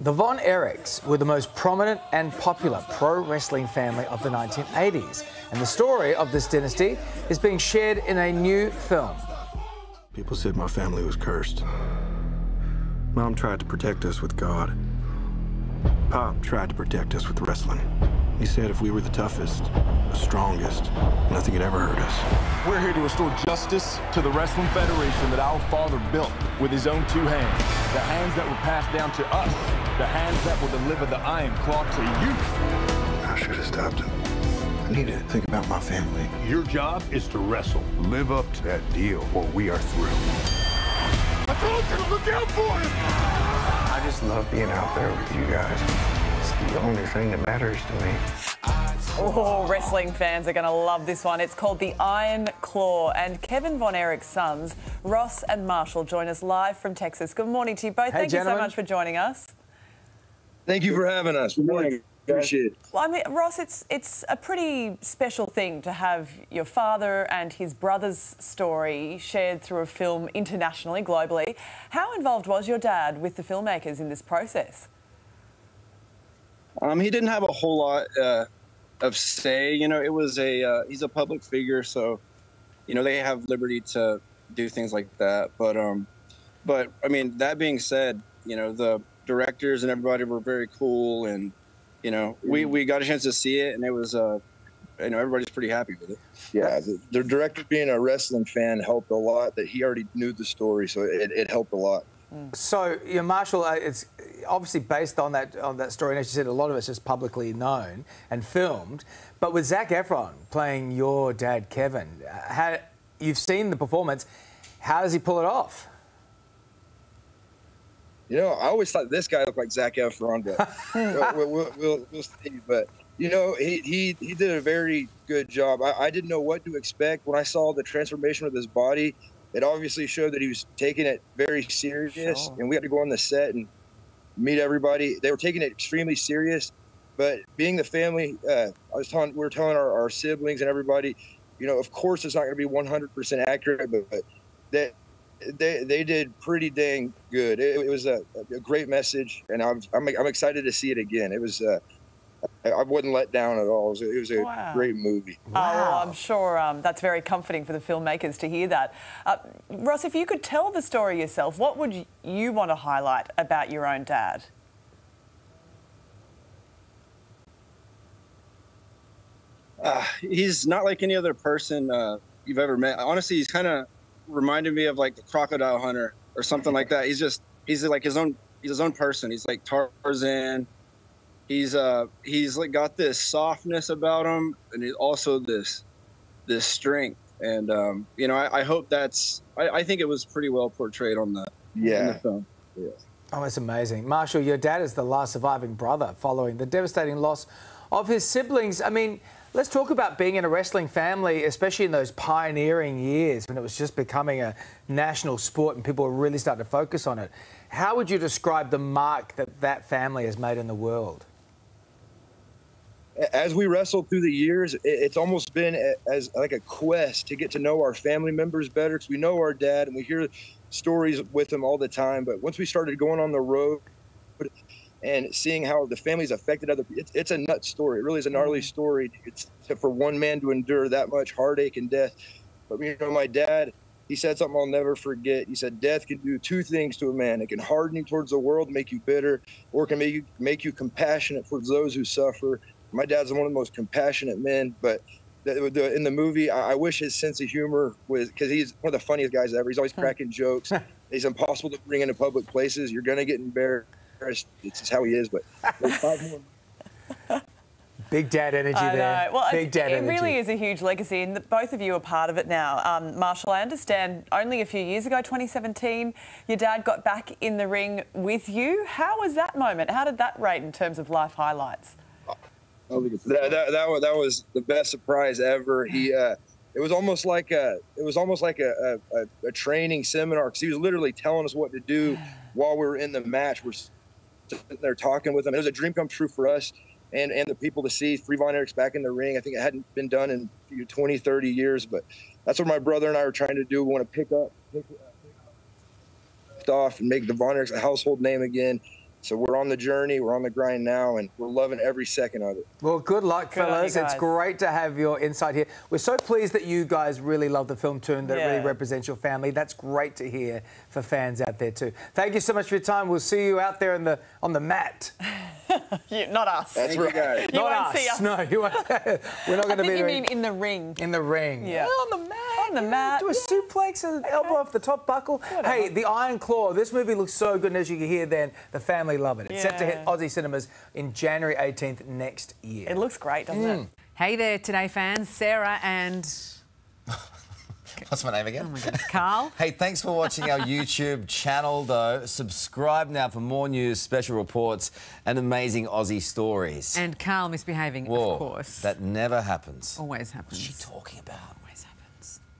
The Von Erichs were the most prominent and popular pro wrestling family of the 1980s, and the story of this dynasty is being shared in a new film. People said my family was cursed. Mom tried to protect us with God. Pop tried to protect us with wrestling. He said if we were the toughest, the strongest, nothing could ever hurt us. We're here to restore justice to the wrestling federation that our father built with his own two hands. The hands that were passed down to us. The hands that will deliver the Iron Claw to you. I should have stopped him. I need to think about my family. Your job is to wrestle. Live up to that deal or we are through. I told you to look out for him! I just love being out there with you guys. It's the only thing that matters to me. Oh, wrestling fans are going to love this one. It's called The Iron Claw, and Kevin Von Erich's sons, Ross and Marshall, join us live from Texas. Good morning to you both. Hey, Thank you so much for joining us. Thank you for having us. Good morning. Appreciate it. Well, I mean, Ross, it's a pretty special thing to have your father and his brother's story shared through a film internationally, globally. How involved was your dad with the filmmakers in this process? He didn't have a whole lot of say, you know. It was he's a public figure, so, you know, they have liberty to do things like that. But I mean, that being said, you know, the directors and everybody were very cool, and, you know, we got a chance to see it, and it was, you know, everybody's pretty happy with it. Yeah, the director being a wrestling fan helped a lot. That he already knew the story, so it helped a lot. So, you know, Marshall, it's obviously based on that story, and as you said, a lot of it's just publicly known and filmed. But with Zach Efron playing your dad, Kevin, you've seen the performance. How does he pull it off? You know, I always thought this guy looked like Zach Efron, but we'll see. But, you know, he did a very good job. I didn't know what to expect when I saw the transformation of his body. It obviously showed that he was taking it very serious, and we had to go on the set and meet everybody. They were taking it extremely serious, but being the family, we were telling our siblings and everybody, you know, of course it's not going to be 100% accurate, but they did pretty dang good. It was a great message, and I'm excited to see it again. It was. I wasn't let down at all. It was a great movie. Wow. I'm sure that's very comforting for the filmmakers to hear that. Ross, if you could tell the story yourself, what would you want to highlight about your own dad? He's not like any other person you've ever met. Honestly, he's kind of reminded me of like the Crocodile Hunter or something like that. He's like his own person. He's like Tarzan. He's like got this softness about him, and he's also this strength. And you know, I hope that's. I think it was pretty well portrayed on the in the film. Yeah. Oh, that's amazing, Marshall. Your dad is the last surviving brother following the devastating loss of his siblings. I mean, let's talk about being in a wrestling family, especially in those pioneering years when it was just becoming a national sport and people were really starting to focus on it. How would you describe the mark that that family has made in the world? As we wrestled through the years, it's almost been as like a quest to get to know our family members better, because we know our dad and we hear stories with him all the time. But once we started going on the road and seeing how the family's affected other people, it's a nuts story. It really is a gnarly story. It's for one man to endure that much heartache and death. But, you know, my dad, he said something I'll never forget. He said, death can do two things to a man. It can harden you towards the world, make you bitter, or it can make you compassionate for those who suffer. My dad's one of the most compassionate men, but in the movie, I wish his sense of humor was, because he's one of the funniest guys ever. He's always cracking jokes. He's impossible to bring into public places. You're going to get embarrassed. It's just how he is, but big dad energy there. Well, big dad energy. It really is a huge legacy, and both of you are part of it now. Marshall, I understand only a few years ago, 2017, your dad got back in the ring with you. How was that moment? How did that rate in terms of life highlights? That was the best surprise ever. He it was almost like a training seminar, because he was literally telling us what to do while we were in the match. We're sitting there talking with him. It was a dream come true for us and the people to see Free Von Erich's back in the ring. I think it hadn't been done in 20, 30 years, but that's what my brother and I were trying to do. We want to pick up stuff and make the Von Erichs a household name again. So we're on the journey, we're on the grind now, and we're loving every second of it. Well, good luck, fellas. It's great to have your insight here. We're so pleased that you guys really love the film too, and that really represents your family. That's great to hear for fans out there too. Thank you so much for your time. We'll see you out there in the, on the mat. Not us. That's right. Guys. You won't see us. No, you won't. We're not going to be there. I think you mean in the ring. In the ring. Yeah. Well, on the mat. On the mat. Do a suplex and an elbow off the top buckle. Whatever. Hey, The Iron Claw. This movie looks so good, and as you can hear then, the family love it. It's set to hit Aussie cinemas in January 18th next year. It looks great, doesn't it? Hey there, Today fans. Sarah and... What's my name again? Oh, my God. Karl. Hey, thanks for watching our YouTube channel, though. Subscribe now for more news, special reports and amazing Aussie stories. And Karl misbehaving, of course. That never happens. Always happens. What's she talking about?